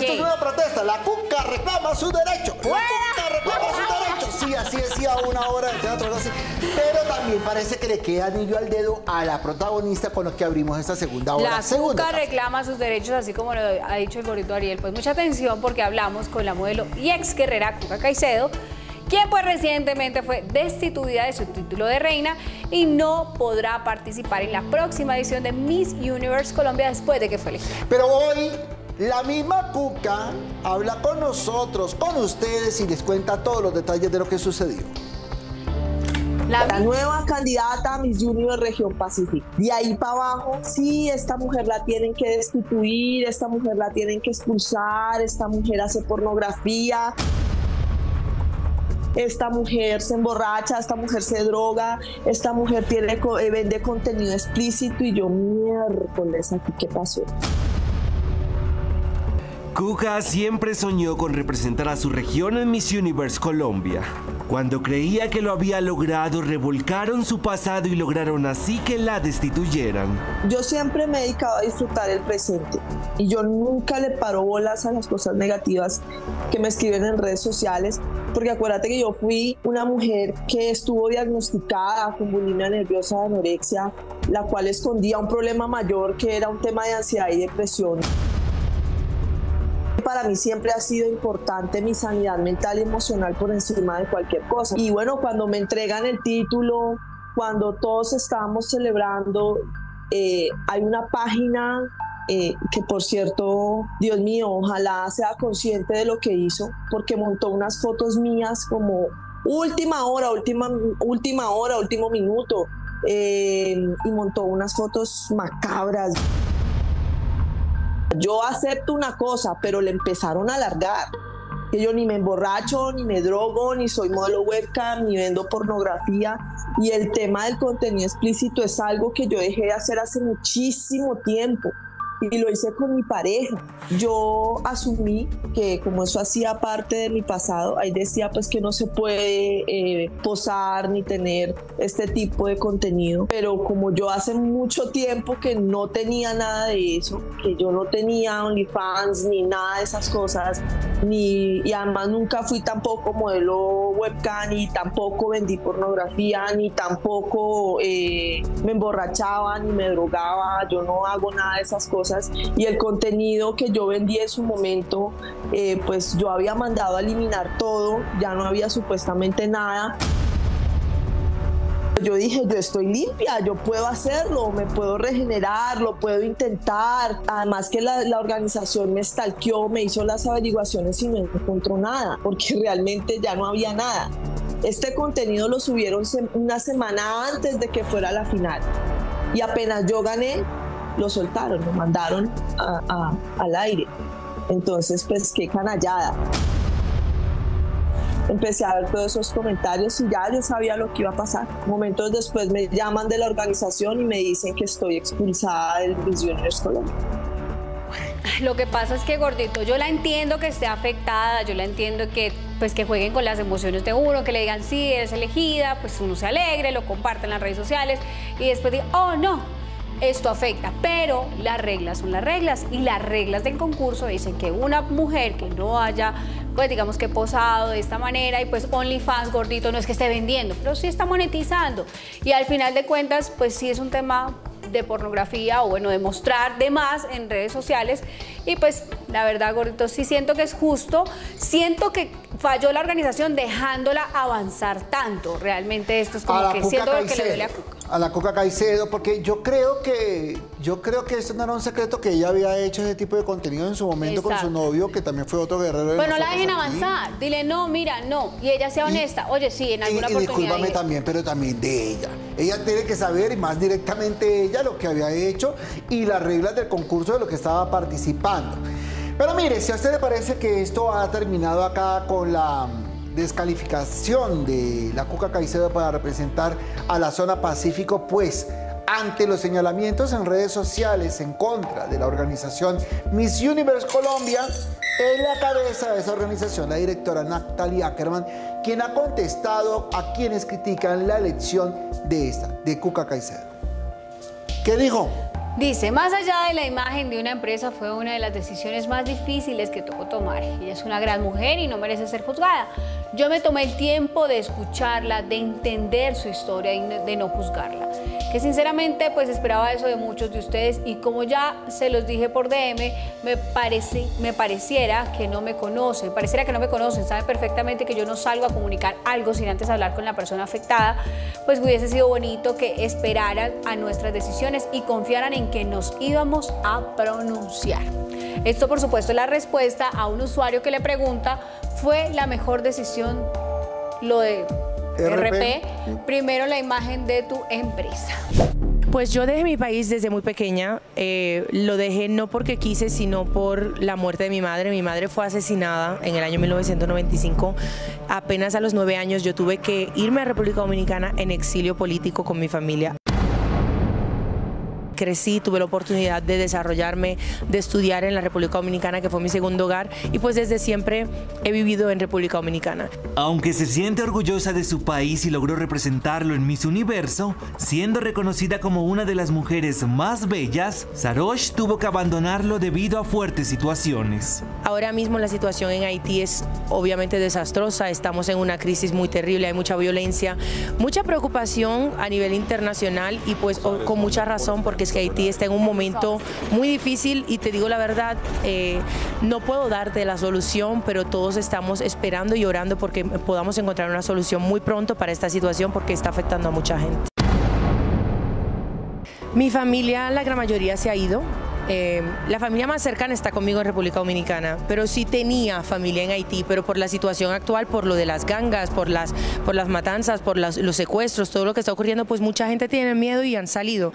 Esto es una protesta. La Cuca reclama su derecho. La Cuca reclama su derecho. Sí, así decía una obra de teatro, algo así. Pero también parece que le queda anillo al dedo a la protagonista con lo que abrimos esta segunda hora. La Cuca reclama sus derechos, así como lo ha dicho el gorrito Ariel. Pues mucha atención porque hablamos con la modelo y ex guerrera Cuca Caicedo, quien pues recientemente fue destituida de su título de reina y no podrá participar en la próxima edición de Miss Universe Colombia después de que fue elegida. Pero hoy la misma Cuca habla con nosotros, con ustedes y les cuenta todos los detalles de lo que sucedió. La nueva candidata a Miss Junior Región Pacífico. De ahí para abajo, sí, esta mujer la tienen que destituir, esta mujer la tienen que expulsar, esta mujer hace pornografía, esta mujer se emborracha, esta mujer se droga, esta mujer vende contenido explícito y yo, miércoles, ¿aquí qué pasó? Cuca siempre soñó con representar a su región en Miss Universe Colombia. Cuando creía que lo había logrado, revolcaron su pasado y lograron así que la destituyeran. Yo siempre me he dedicado a disfrutar el presente y yo nunca le paro bolas a las cosas negativas que me escriben en redes sociales, porque acuérdate que yo fui una mujer que estuvo diagnosticada con bulimia nerviosa de anorexia, la cual escondía un problema mayor que era un tema de ansiedad y depresión. Para mí siempre ha sido importante mi sanidad mental y emocional por encima de cualquier cosa. Y bueno, cuando me entregan el título, cuando todos estábamos celebrando, hay una página que, por cierto, Dios mío, ojalá sea consciente de lo que hizo, porque montó unas fotos mías como última hora, último minuto, y montó unas fotos macabras. Yo acepto una cosa, pero le empezaron a alargar. Que yo ni me emborracho, ni me drogo, ni soy modelo webcam, ni vendo pornografía. Y el tema del contenido explícito es algo que yo dejé de hacer hace muchísimo tiempo. Y lo hice con mi pareja. Yo asumí que como eso hacía parte de mi pasado, ahí decía pues que no se puede posar ni tener este tipo de contenido. Pero como yo hace mucho tiempo que no tenía nada de eso, que yo no tenía OnlyFans ni nada de esas cosas, y además nunca fui tampoco modelo webcam, ni tampoco vendí pornografía, ni tampoco me emborrachaba, ni me drogaba, yo no hago nada de esas cosas. Y el contenido que yo vendí en su momento, pues yo había mandado a eliminar todo, ya no había supuestamente nada. Yo dije, yo estoy limpia, yo puedo hacerlo, me puedo regenerar, lo puedo intentar. Además que la organización me stalkeó, me hizo las averiguaciones y no encontró nada, porque realmente ya no había nada. Este contenido lo subieron una semana antes de que fuera la final. Y apenas yo gané, lo soltaron, lo mandaron al aire. Entonces, pues, qué canallada. Empecé a ver todos esos comentarios y ya yo sabía lo que iba a pasar. Momentos después me llaman de la organización y me dicen que estoy expulsada del Miss Universe Colombia. Lo que pasa es que, gordito, yo la entiendo que esté afectada, yo la entiendo que, pues, que jueguen con las emociones de uno, que le digan, sí, eres elegida, pues uno se alegre, lo comparten en las redes sociales y después diga, oh, no, esto afecta, pero las reglas son las reglas y las reglas del concurso dicen que una mujer que no haya, pues digamos que posado de esta manera y pues OnlyFans, gordito, no es que esté vendiendo, pero sí está monetizando y al final de cuentas pues sí es un tema de pornografía o bueno, de mostrar de más en redes sociales y pues la verdad, gordito, sí siento que es justo, siento que falló la organización dejándola avanzar tanto, realmente esto es como que siento lo que le duele a Cuca. A la Cuca Caicedo, porque yo creo que eso no era un secreto que ella había hecho ese tipo de contenido en su momento. Exacto. Con su novio, que también fue otro guerrero. Bueno, la dejen avanzar, dile no, mira, no, y ella sea honesta, oye, sí, en alguna oportunidad. Discúlpame también, pero también de ella. Ella tiene que saber, y más directamente ella, lo que había hecho y las reglas del concurso de lo que estaba participando. Pero mire, si a usted le parece que esto ha terminado acá con la descalificación de la Cuca Caicedo para representar a la zona Pacífico, pues ante los señalamientos en redes sociales en contra de la organización Miss Universe Colombia, en la cabeza de esa organización, la directora Natalia Ackerman, quien ha contestado a quienes critican la elección de Cuca Caicedo. ¿Qué dijo? Dice, más allá de la imagen de una empresa, fue una de las decisiones más difíciles que tocó tomar. Ella es una gran mujer y no merece ser juzgada. Yo me tomé el tiempo de escucharla, de entender su historia y de no juzgarla. Que sinceramente pues esperaba eso de muchos de ustedes y como ya se los dije por DM, me pareciera que no me conocen, saben perfectamente que yo no salgo a comunicar algo sin antes hablar con la persona afectada, pues hubiese sido bonito que esperaran a nuestras decisiones y confiaran en que nos íbamos a pronunciar. Esto, por supuesto, es la respuesta a un usuario que le pregunta, ¿fue la mejor decisión lo de RP? Primero la imagen de tu empresa. Pues yo dejé mi país desde muy pequeña, lo dejé no porque quise, sino por la muerte de mi madre. Mi madre fue asesinada en el año 1995. Apenas a los 9 años yo tuve que irme a República Dominicana en exilio político con mi familia. Crecí, tuve la oportunidad de desarrollarme, de estudiar en la República Dominicana, que fue mi segundo hogar, y pues desde siempre he vivido en República Dominicana. Aunque se siente orgullosa de su país y logró representarlo en Miss Universo, siendo reconocida como una de las mujeres más bellas, Sarosh tuvo que abandonarlo debido a fuertes situaciones. Ahora mismo la situación en Haití es obviamente desastrosa, estamos en una crisis muy terrible, hay mucha violencia, mucha preocupación a nivel internacional y pues con mucha razón, porque que Haití está en un momento muy difícil y te digo la verdad, no puedo darte la solución, pero todos estamos esperando y orando porque podamos encontrar una solución muy pronto para esta situación porque está afectando a mucha gente. Mi familia, la gran mayoría se ha ido. La familia más cercana está conmigo en República Dominicana, pero sí tenía familia en Haití, pero por la situación actual, por lo de las gangas, por las matanzas, por los secuestros, todo lo que está ocurriendo, pues mucha gente tiene miedo y han salido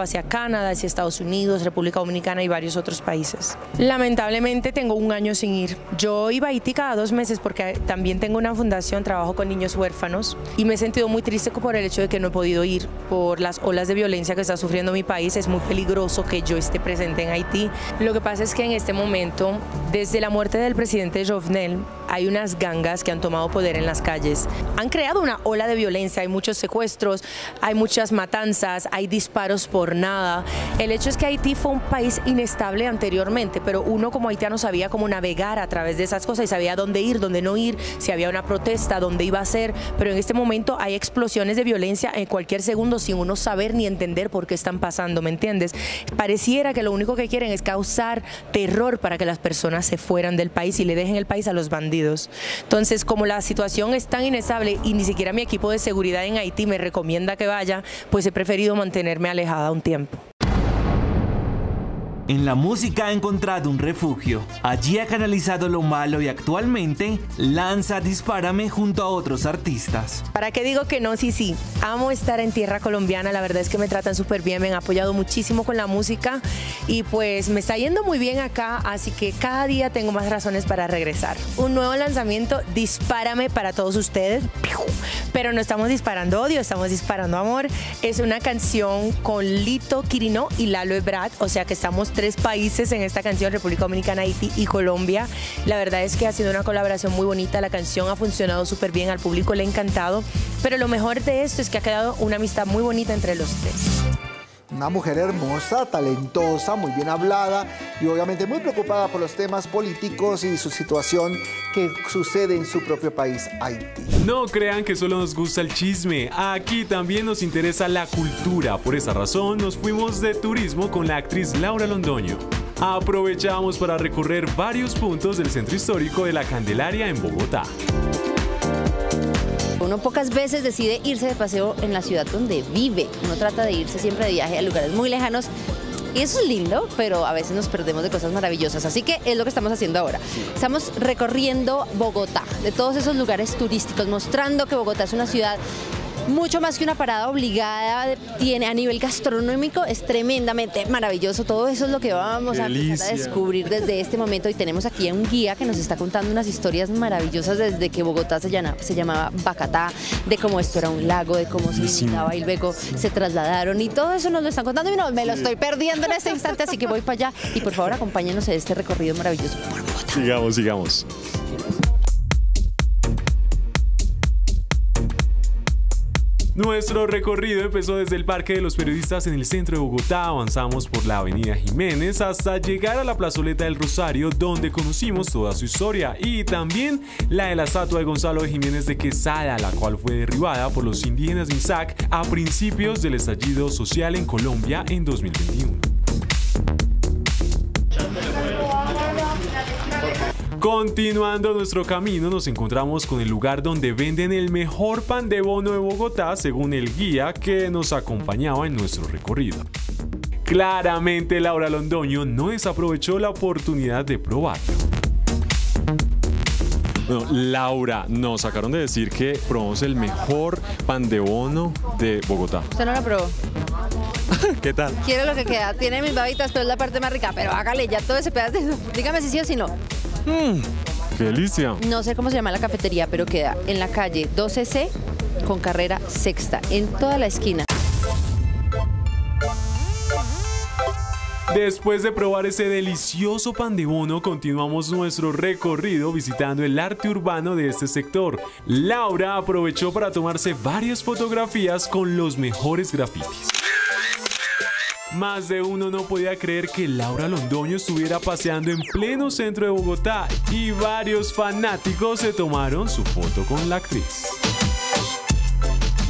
hacia Canadá, hacia Estados Unidos, República Dominicana y varios otros países. Lamentablemente tengo un año sin ir. Yo iba a Haití cada 2 meses porque también tengo una fundación, trabajo con niños huérfanos y me he sentido muy triste por el hecho de que no he podido ir por las olas de violencia que está sufriendo mi país. Es muy peligroso que yo esté presente en Haití. Lo que pasa es que en este momento, desde la muerte del presidente Jovenel, hay unas gangas que han tomado poder en las calles. Han creado una ola de violencia, hay muchos secuestros, hay muchas matanzas, hay disparos por nada. El hecho es que Haití fue un país inestable anteriormente, pero uno como haitiano sabía cómo navegar a través de esas cosas y sabía dónde ir, dónde no ir, si había una protesta, dónde iba a ser, pero en este momento hay explosiones de violencia en cualquier segundo sin uno saber ni entender por qué están pasando, ¿me entiendes? Pareciera que lo único que quieren es causar terror para que las personas se fueran del país y le dejen el país a los bandidos. Entonces, como la situación es tan inestable y ni siquiera mi equipo de seguridad en Haití me recomienda que vaya, pues he preferido mantenerme alejada un tiempo. En la música ha encontrado un refugio. Allí ha canalizado lo malo y actualmente lanza Dispárame junto a otros artistas. ¿Para qué digo que no? Sí. Amo estar en tierra colombiana. La verdad es que me tratan súper bien. Me han apoyado muchísimo con la música. Y pues me está yendo muy bien acá. Así que cada día tengo más razones para regresar. Un nuevo lanzamiento, Dispárame, para todos ustedes. Pero no estamos disparando odio, estamos disparando amor. Es una canción con Lito, Quirino y Lalo Ebrad. O sea que estamos 3 países en esta canción, República Dominicana, Haití y Colombia. La verdad es que ha sido una colaboración muy bonita, la canción ha funcionado súper bien, al público le ha encantado, pero lo mejor de esto es que ha quedado una amistad muy bonita entre los 3. Una mujer hermosa, talentosa, muy bien hablada y obviamente muy preocupada por los temas políticos y su situación que sucede en su propio país, Haití. No crean que solo nos gusta el chisme, aquí también nos interesa la cultura. Por esa razón nos fuimos de turismo con la actriz Laura Londoño. Aprovechamos para recorrer varios puntos del centro histórico de La Candelaria en Bogotá. Uno pocas veces decide irse de paseo en la ciudad donde vive. Uno trata de irse siempre de viaje a lugares muy lejanos. Y eso es lindo, pero a veces nos perdemos de cosas maravillosas. Así que es lo que estamos haciendo ahora. Estamos recorriendo Bogotá, de todos esos lugares turísticos, mostrando que Bogotá es una ciudad mucho más que una parada obligada, tiene a nivel gastronómico, es tremendamente maravilloso. Todo eso es lo que vamos a empezar a descubrir desde este momento y tenemos aquí a un guía que nos está contando unas historias maravillosas desde que Bogotá se llamaba Bacatá, de cómo esto era un lago, de cómo se visitaba y luego se trasladaron y todo eso nos lo están contando y no, me lo estoy perdiendo en este instante, así que voy para allá y por favor acompáñenos en este recorrido maravilloso por Bogotá. Sigamos. Nuestro recorrido empezó desde el Parque de los Periodistas en el centro de Bogotá, avanzamos por la avenida Jiménez hasta llegar a la plazoleta del Rosario, donde conocimos toda su historia y también la de la estatua de Gonzalo Jiménez de Quesada, la cual fue derribada por los indígenas Misak a principios del estallido social en Colombia en 2021. Continuando nuestro camino, nos encontramos con el lugar donde venden el mejor pan de bono de Bogotá, según el guía que nos acompañaba en nuestro recorrido. Claramente, Laura Londoño no desaprovechó la oportunidad de probarlo. Bueno, Laura, nos acabaron de decir que probamos el mejor pan de bono de Bogotá. ¿Usted no lo probó? ¿Qué tal? Quiero lo que queda. Tiene mis babitas, pero es la parte más rica. Pero hágale ya todo ese pedazo. Dígame si sí o si no. ¡Qué delicia! No sé cómo se llama la cafetería, pero queda en la calle 12C con carrera sexta, en toda la esquina. Después de probar ese delicioso pan de bono, continuamos nuestro recorrido visitando el arte urbano de este sector. Laura aprovechó para tomarse varias fotografías con los mejores grafitis. Más de uno no podía creer que Laura Londoño estuviera paseando en pleno centro de Bogotá y varios fanáticos se tomaron su foto con la actriz.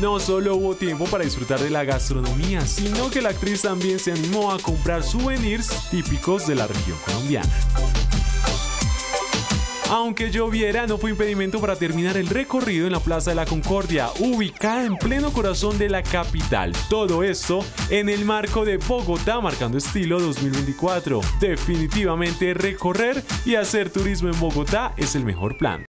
No solo hubo tiempo para disfrutar de la gastronomía, sino que la actriz también se animó a comprar souvenirs típicos de la región colombiana. Aunque lloviera, no fue impedimento para terminar el recorrido en la Plaza de la Concordia, ubicada en pleno corazón de la capital. Todo esto en el marco de Bogotá Marcando Estilo 2024. Definitivamente recorrer y hacer turismo en Bogotá es el mejor plan.